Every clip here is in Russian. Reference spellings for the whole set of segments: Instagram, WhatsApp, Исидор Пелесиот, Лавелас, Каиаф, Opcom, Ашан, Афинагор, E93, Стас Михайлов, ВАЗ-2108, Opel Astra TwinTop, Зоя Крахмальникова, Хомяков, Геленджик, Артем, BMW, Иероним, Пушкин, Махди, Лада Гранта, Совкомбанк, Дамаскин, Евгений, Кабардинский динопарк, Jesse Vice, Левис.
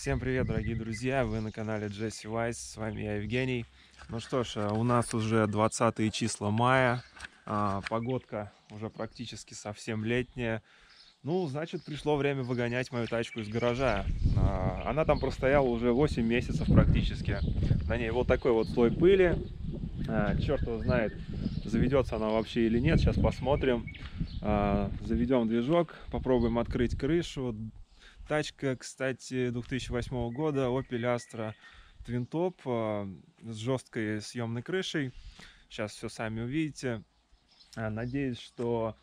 Всем привет, дорогие друзья! Вы на канале Jesse Vice, с вами я, Евгений. Ну что ж, у нас уже 20 числа мая, погодка уже практически совсем летняя. Ну, значит, пришло время выгонять мою тачку из гаража. Она там простояла уже 8 месяцев практически. На ней вот такой вот слой пыли. Черт его знает, заведется она вообще или нет, сейчас посмотрим. Заведем движок, попробуем открыть крышу. Тачка, кстати, 2008 года, Opel Astra TwinTop с жесткой съемной крышей. Сейчас все сами увидите. Надеюсь, что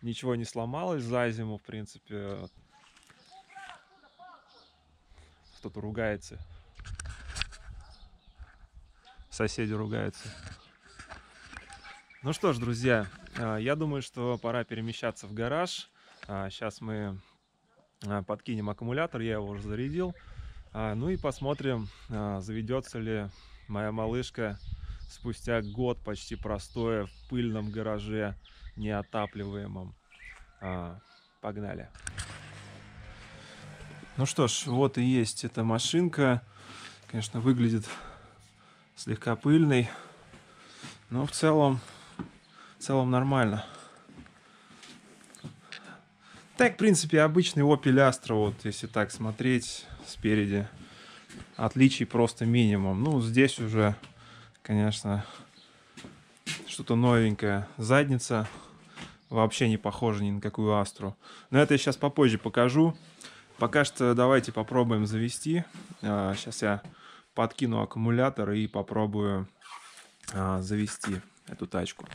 ничего не сломалось за зиму, в принципе. Кто-то ругается. Соседи ругаются. Ну что ж, друзья, я думаю, что пора перемещаться в гараж. Сейчас мы подкинем аккумулятор, я его уже зарядил. Ну и посмотрим, заведется ли моя малышка спустя год почти простоя в пыльном гараже, неотапливаемом. Погнали. Ну что ж, вот и есть эта машинка. Конечно, выглядит слегка пыльной, но в целом нормально. Так, в принципе, обычный Opel Astra, вот если так смотреть спереди, отличий просто минимум. Ну, здесь уже, конечно, что-то новенькое. Задница вообще не похожа ни на какую Астру. Но это я сейчас попозже покажу. Пока что давайте попробуем завести. Сейчас я подкину аккумулятор и попробую завести эту тачку.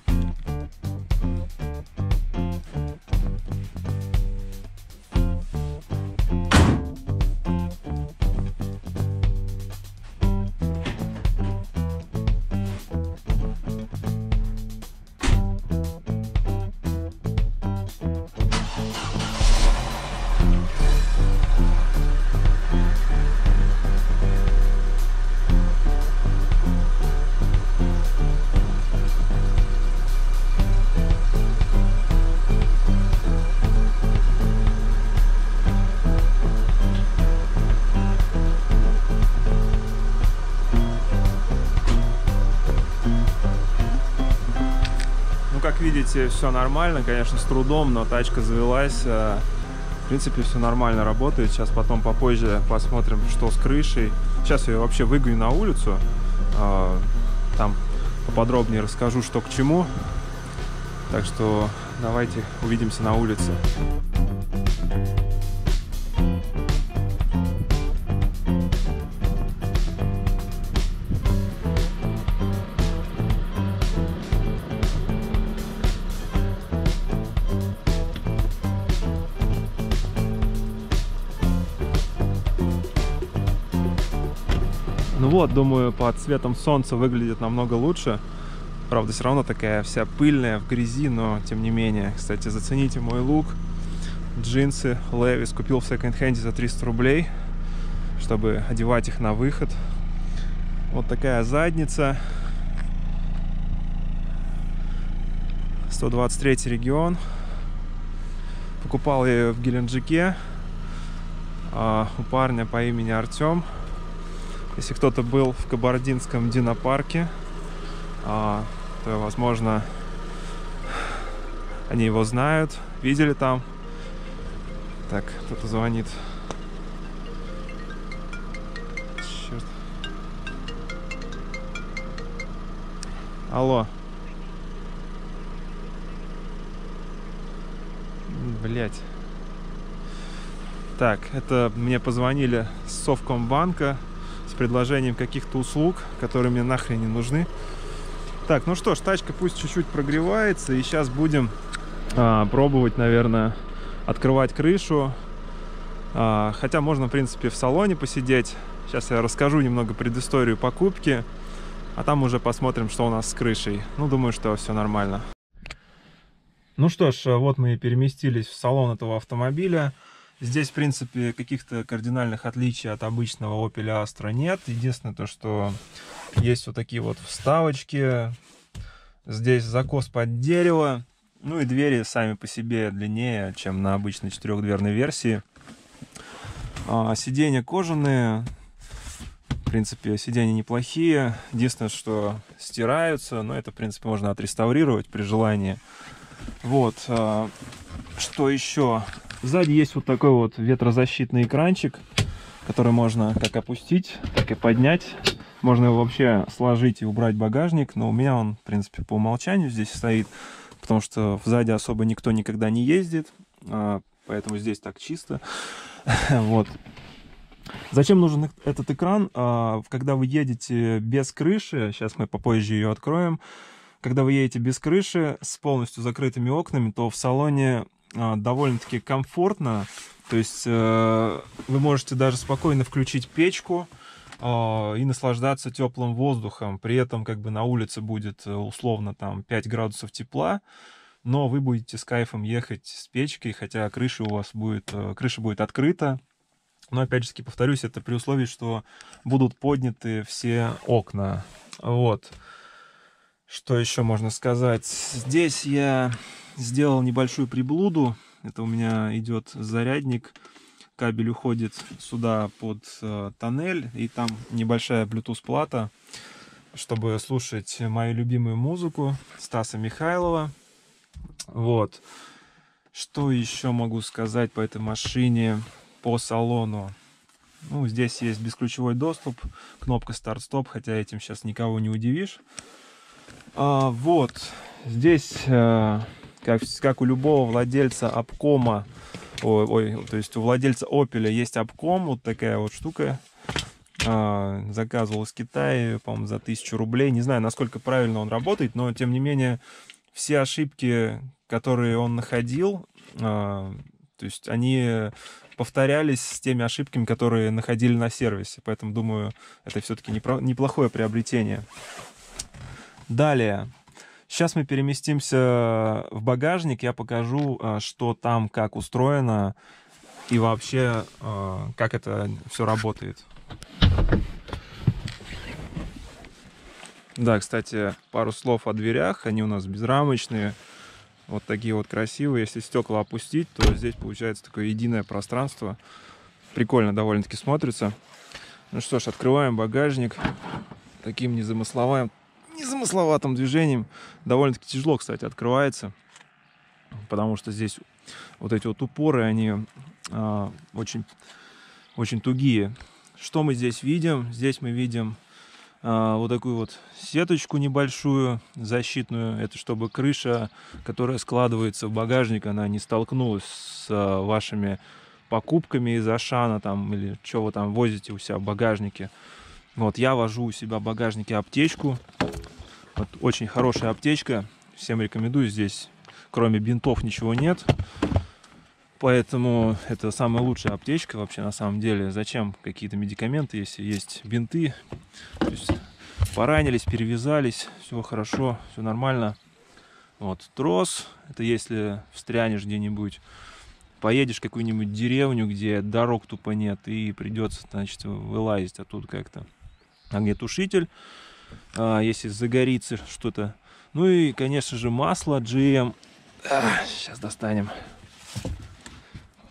Как видите, все нормально, конечно, с трудом, но тачка завелась. В принципе, все нормально работает. Сейчас потом попозже посмотрим, что с крышей. Сейчас я ее вообще выгоню на улицу. Там поподробнее расскажу, что к чему. Так что давайте увидимся на улице. Ну вот, думаю, под светом солнца выглядит намного лучше. Правда, все равно такая вся пыльная, в грязи, но тем не менее. Кстати, зацените мой лук. Джинсы Левис купил в секонд-хенде за 300 рублей, чтобы одевать их на выход. Вот такая задница. 123 регион. Покупал я ее в Геленджике у парня по имени Артем. Если кто-то был в Кабардинском динопарке, то, возможно, они его знают, видели там. Так, кто-то звонит. Черт. Алло. Блять. Так, это мне позвонили с Совкомбанка с предложением каких-то услуг, которые мне нахрен не нужны. Так, ну что ж, тачка пусть чуть-чуть прогревается, и сейчас будем пробовать, наверное, открывать крышу. Хотя можно, в принципе, в салоне посидеть. Сейчас я расскажу немного предысторию покупки, а там уже посмотрим, что у нас с крышей. Ну, думаю, что все нормально. Ну что ж, вот мы и переместились в салон этого автомобиля. Здесь, в принципе, каких-то кардинальных отличий от обычного Opel Astra нет. Единственное то, что есть вот такие вот вставочки. Здесь закос под дерево. Ну и двери сами по себе длиннее, чем на обычной четырехдверной версии. Сиденья кожаные. В принципе, сиденья неплохие. Единственное, что стираются, но это, в принципе, можно отреставрировать при желании. Вот. Что еще? Сзади есть вот такой вот ветрозащитный экранчик, который можно как опустить, так и поднять. Можно его вообще сложить и убрать в багажник, но у меня он, в принципе, по умолчанию здесь стоит, потому что сзади особо никто никогда не ездит, поэтому здесь так чисто. Вот. Зачем нужен этот экран? Когда вы едете без крыши, сейчас мы попозже ее откроем, когда вы едете без крыши с полностью закрытыми окнами, то в салоне довольно-таки комфортно. То есть вы можете даже спокойно включить печку и наслаждаться теплым воздухом. При этом как бы на улице будет условно там 5 градусов тепла, но вы будете с кайфом ехать с печкой, хотя крыша у вас будет, крыша будет открыта. Но опять же повторюсь, это при условии, что будут подняты все окна. Вот. Что еще можно сказать? Здесь я сделал небольшую приблуду. Это у меня идет зарядник. Кабель уходит сюда под тоннель. И там небольшая Bluetooth-плата, чтобы слушать мою любимую музыку Стаса Михайлова. Вот. Что еще могу сказать по этой машине, по салону? Ну, здесь есть бесключевой доступ, кнопка старт-стоп, хотя этим сейчас никого не удивишь. Вот. Здесь... Как у любого владельца Opcom, то есть у владельца Opel есть Opcom, вот такая вот штука. Заказывал из Китая, по-моему, за 1000 рублей. Не знаю, насколько правильно он работает, но, тем не менее, все ошибки, которые он находил, то есть они повторялись с теми ошибками, которые находили на сервисе. Поэтому, думаю, это все-таки неплохое приобретение. Далее. Сейчас мы переместимся в багажник, я покажу, что там, как устроено и вообще, как это все работает. Да, кстати, пару слов о дверях. Они у нас безрамочные, вот такие вот красивые. Если стекла опустить, то здесь получается такое единое пространство. Прикольно довольно-таки смотрится. Ну что ж, открываем багажник таким незамысловатым движением. Довольно-таки тяжело, кстати, открывается, потому что здесь вот эти вот упоры, они очень тугие. Что мы здесь видим? Здесь мы видим вот такую вот сеточку небольшую, защитную. Это чтобы крыша, которая складывается в багажник, она не столкнулась с вашими покупками из Ашана там, или что вы там возите у себя в багажнике. Вот, я вожу у себя в багажнике аптечку. Вот, очень хорошая аптечка. Всем рекомендую. Здесь кроме бинтов ничего нет. Поэтому это самая лучшая аптечка вообще на самом деле. Зачем какие-то медикаменты, если есть бинты? То есть поранились, перевязались, все хорошо, все нормально. Вот трос. Это если встрянешь где-нибудь, поедешь в какую-нибудь деревню, где дорог тупо нет, и придется, значит, вылазить оттуда как-то. Огнетушитель, если загорится что-то. Ну и, конечно же, масло GM. Сейчас достанем.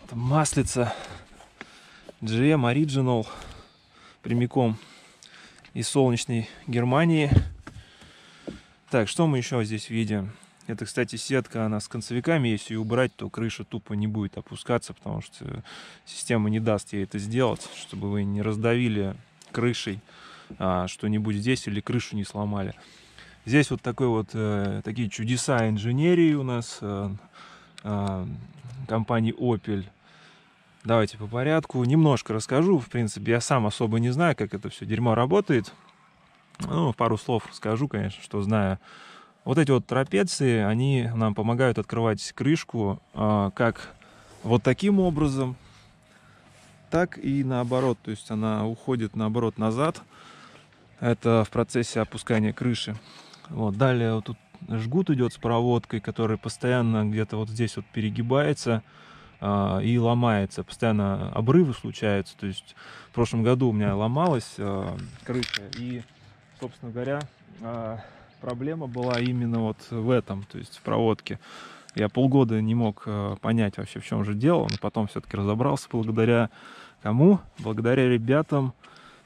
Это маслица GM Original, прямиком из солнечной Германии. Так, что мы еще здесь видим? Это, кстати, сетка, она с концевиками. Если ее убрать, то крыша тупо не будет опускаться, потому что система не даст ей это сделать, чтобы вы не раздавили крышей что-нибудь здесь или крышу не сломали. Здесь вот такой вот такие чудеса инженерии у нас компании Opel. Давайте по порядку немножко расскажу. В принципе, я сам особо не знаю, как это все дерьмо работает. Ну, пару слов расскажу, конечно, что знаю. Вот эти вот трапеции, они нам помогают открывать крышку как вот таким образом, так и наоборот. То есть она уходит наоборот назад. Это в процессе опускания крыши. Вот. Далее вот тут жгут идет с проводкой, который постоянно где-то вот здесь вот перегибается и ломается. Постоянно обрывы случаются. То есть в прошлом году у меня ломалась крыша. И, собственно говоря, проблема была именно вот в этом, то есть в проводке. Я полгода не мог понять вообще, в чем же дело, но потом все-таки разобрался благодаря Кому? Благодаря ребятам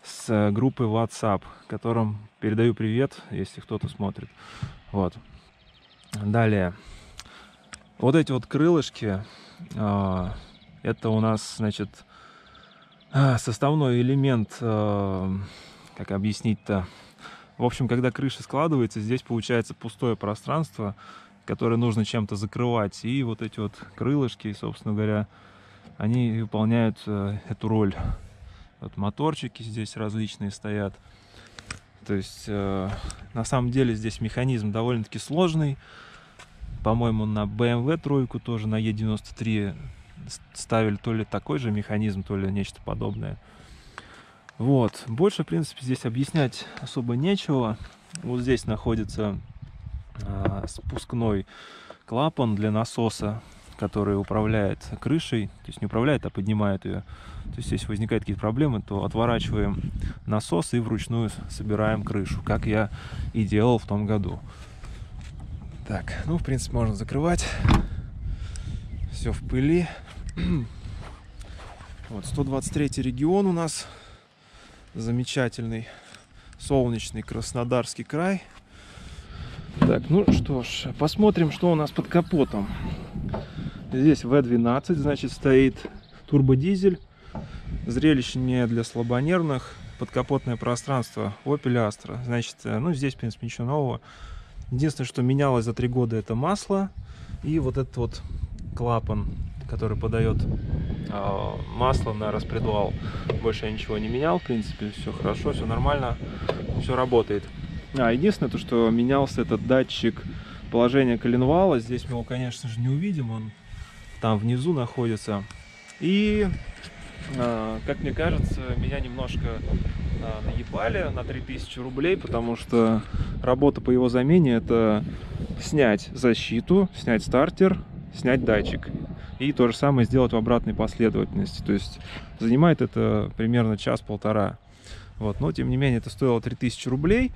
с группы WhatsApp, которым передаю привет, если кто-то смотрит. Вот. Далее. Вот эти вот крылышки. Это у нас, значит, составной элемент. Как объяснить-то? В общем, когда крыша складывается, здесь получается пустое пространство, которое нужно чем-то закрывать. И вот эти вот крылышки, собственно говоря, они выполняют эту роль. Вот моторчики здесь различные стоят. То есть, на самом деле, здесь механизм довольно-таки сложный. По-моему, на BMW тройку тоже, на E93 ставили то ли такой же механизм, то ли нечто подобное. Вот. Больше, в принципе, здесь объяснять особо нечего. Вот здесь находится спускной клапан для насоса, который управляет крышей, то есть не управляет, а поднимает ее. То есть если возникают какие-то проблемы, то отворачиваем насос и вручную собираем крышу, как я и делал в том году. Так, ну, в принципе, можно закрывать. Все в пыли. Вот, 123 регион у нас. Замечательный, солнечный Краснодарский край. Так, ну что ж, посмотрим, что у нас под капотом. Здесь V12, значит, стоит турбодизель. Зрелище не для слабонервных. Подкапотное пространство Opel Astra. Значит, ну, здесь, в принципе, ничего нового. Единственное, что менялось за 3 года, это масло. И вот этот вот клапан, который подает масло на распредвал. Больше я ничего не менял. В принципе, все хорошо, все нормально, все работает. А, единственное, то, что менялся этот датчик положения коленвала. Здесь мы его, конечно же, не увидим. Он там внизу находится. И, как мне кажется, меня немножко наебали на 3000 рублей, потому что работа по его замене — это снять защиту, снять стартер, снять датчик. И то же самое сделать в обратной последовательности. То есть занимает это примерно час-полтора. Вот. Но, тем не менее, это стоило 3000 рублей.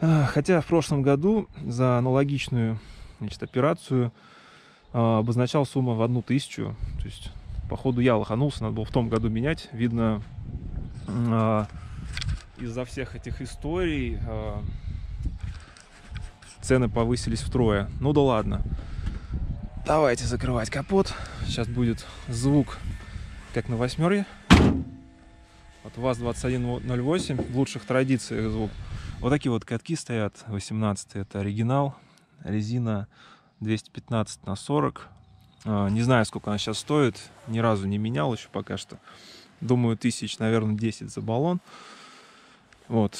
Хотя в прошлом году за аналогичную, значит, операцию обозначал сумму в 1000. То есть, походу, я лоханулся, надо было в том году менять. Видно, из-за всех этих историй цены повысились втрое. Ну да ладно. Давайте закрывать капот. Сейчас будет звук, как на 8-ре. Вот ВАЗ-2108, в лучших традициях звук. Вот такие вот катки стоят, 18 это оригинал, резина 215 на 40. Не знаю, сколько она сейчас стоит, ни разу не менял еще пока что. Думаю, тысяч, наверное, 10 за баллон. Вот.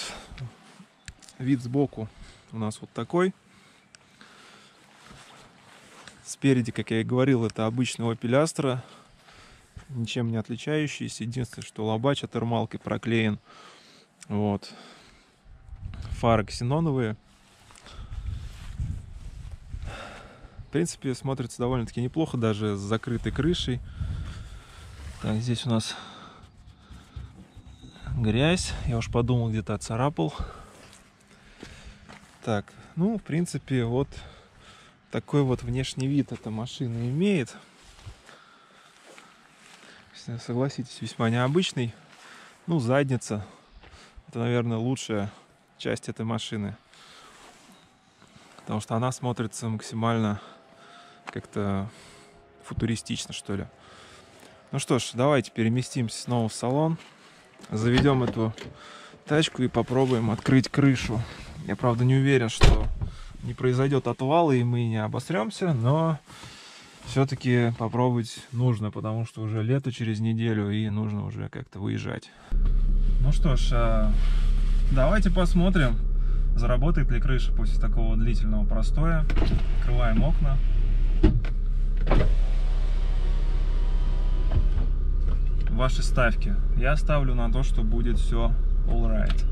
Вид сбоку у нас вот такой. Спереди, как я и говорил, это обычный Opel Astra, ничем не отличающийся. Единственное, что лобач термалкой проклеен. Вот. Фары ксеноновые. В принципе, смотрится довольно-таки неплохо, даже с закрытой крышей. Так, здесь у нас грязь. Я уж подумал, где-то отцарапал. Так, ну, в принципе, вот такой вот внешний вид эта машина имеет. Согласитесь, весьма необычный. Ну, задница. Это, наверное, лучшая часть этой машины. Потому что она смотрится максимально как-то футуристично, что ли. Ну что ж, давайте переместимся снова в салон. Заведем эту тачку и попробуем открыть крышу. Я, правда, не уверен, что не произойдет отвала и мы не обосремся, но все-таки попробовать нужно, потому что уже лето через неделю и нужно уже как-то выезжать. Ну что ж, давайте посмотрим, заработает ли крыша после такого длительного простоя. Открываем окна. Ваши ставки. Я ставлю на то, что будет все all right.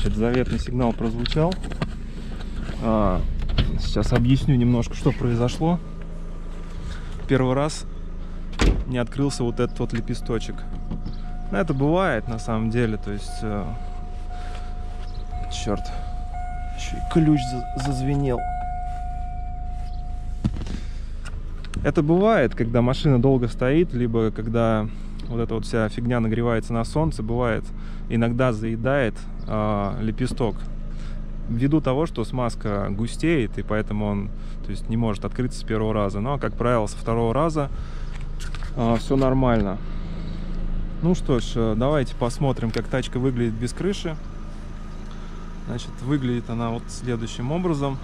Значит, заветный сигнал прозвучал. Сейчас объясню немножко, что произошло. Первый раз не открылся вот этот вот лепесточек. Это бывает на самом деле, то есть... Черт, еще и ключ зазвенел. Это бывает, когда машина долго стоит, либо когда вот эта вот вся фигня нагревается на солнце, бывает, иногда заедает лепесток. Ввиду того, что смазка густеет, и поэтому он, то есть, не может открыться с первого раза. Но, как правило, со второго раза все нормально. Ну что ж, давайте посмотрим, как тачка выглядит без крыши. Значит, выглядит она вот следующим образом.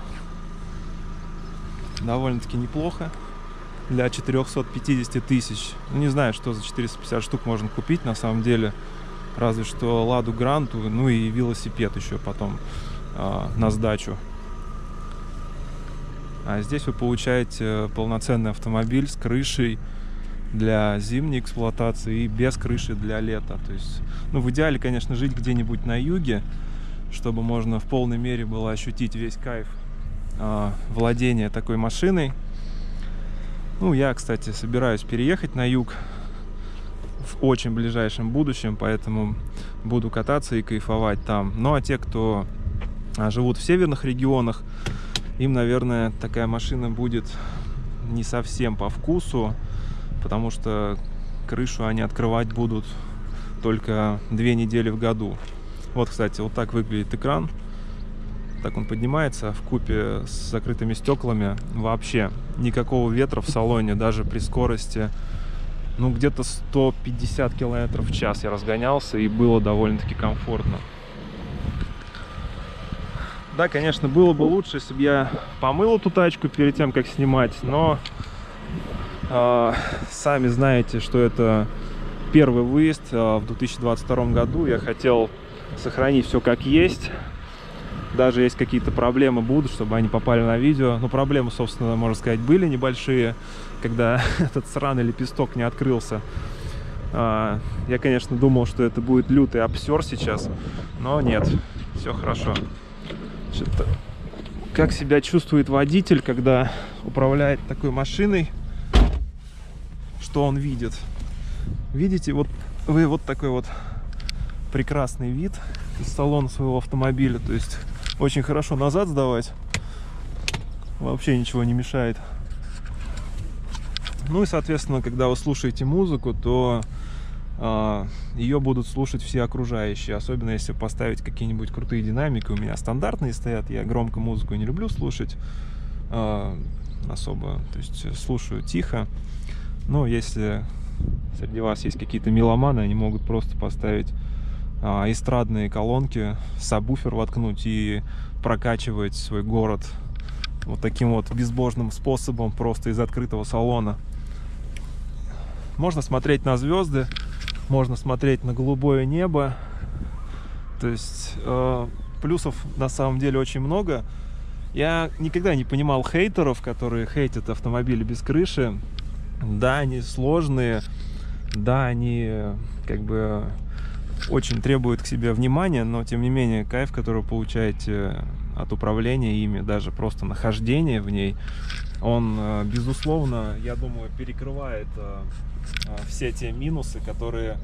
Довольно-таки неплохо. Для 450 тысяч. Ну, не знаю, что за 450 штук можно купить, на самом деле. Разве что Ладу Гранту, ну и велосипед еще потом на сдачу. А здесь вы получаете полноценный автомобиль с крышей для зимней эксплуатации и без крыши для лета. То есть, ну, в идеале, конечно, жить где-нибудь на юге, чтобы можно в полной мере было ощутить весь кайф владения такой машиной. Ну, я, кстати, собираюсь переехать на юг в очень ближайшем будущем, поэтому буду кататься и кайфовать там. Ну, а те, кто живут в северных регионах, им, наверное, такая машина будет не совсем по вкусу, потому что крышу они открывать будут только 2 недели в году. Вот, кстати, вот так выглядит экран. Так он поднимается, вкупе с закрытыми стеклами вообще никакого ветра в салоне, даже при скорости, ну, где-то 150 километров в час я разгонялся, и было довольно-таки комфортно. Да, конечно, было бы лучше, если бы я помыл эту тачку перед тем, как снимать, но сами знаете, что это первый выезд в 2022 году. Я хотел сохранить все как есть. Даже есть какие-то проблемы, будут, чтобы они попали на видео. Но проблемы, собственно, можно сказать, были небольшие, когда этот сраный лепесток не открылся. Я, конечно, думал, что это будет лютый обсер сейчас, но нет, все хорошо. Как себя чувствует водитель, когда управляет такой машиной? Что он видит? Видите, вот вы вот такой вот прекрасный вид из салона своего автомобиля, то есть... Очень хорошо назад сдавать. Вообще ничего не мешает. Ну и, соответственно, когда вы слушаете музыку, то ее будут слушать все окружающие. Особенно, если поставить какие-нибудь крутые динамики. У меня стандартные стоят. Я громко музыку не люблю слушать особо. То есть слушаю тихо. Но если среди вас есть какие-то меломаны, они могут просто поставить эстрадные колонки, сабвуфер воткнуть и прокачивать свой город вот таким вот безбожным способом, просто из открытого салона. Можно смотреть на звезды, можно смотреть на голубое небо. То есть плюсов на самом деле очень много. Я никогда не понимал хейтеров, которые хейтят автомобили без крыши. Да, они сложные, да, они как бы... очень требует к себе внимания, но тем не менее кайф, который вы получаете от управления ими, даже просто нахождение в ней, он, безусловно, я думаю, перекрывает все те минусы, которые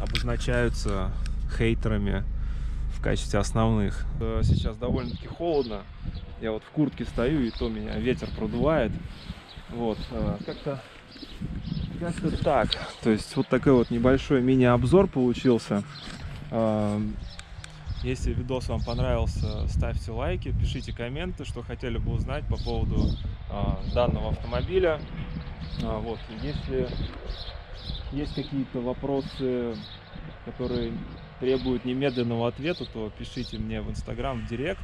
обозначаются хейтерами в качестве основных. Сейчас довольно-таки холодно, я вот в куртке стою, и то меня ветер продувает. Вот, как-то так. То есть вот такой вот небольшой мини-обзор получился. Если видос вам понравился, ставьте лайки, пишите комменты, что хотели бы узнать по поводу данного автомобиля. Вот. Если есть какие-то вопросы, которые требуют немедленного ответа, то пишите мне в Instagram, в директ.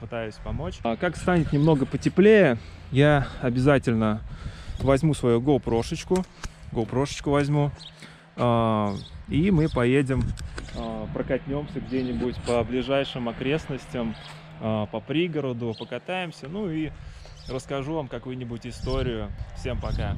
Пытаюсь помочь. Как станет немного потеплее, я обязательно возьму свою GoPro-шечку возьму, и мы поедем, прокатнемся где-нибудь по ближайшим окрестностям, по пригороду, покатаемся, ну и расскажу вам какую-нибудь историю. Всем пока!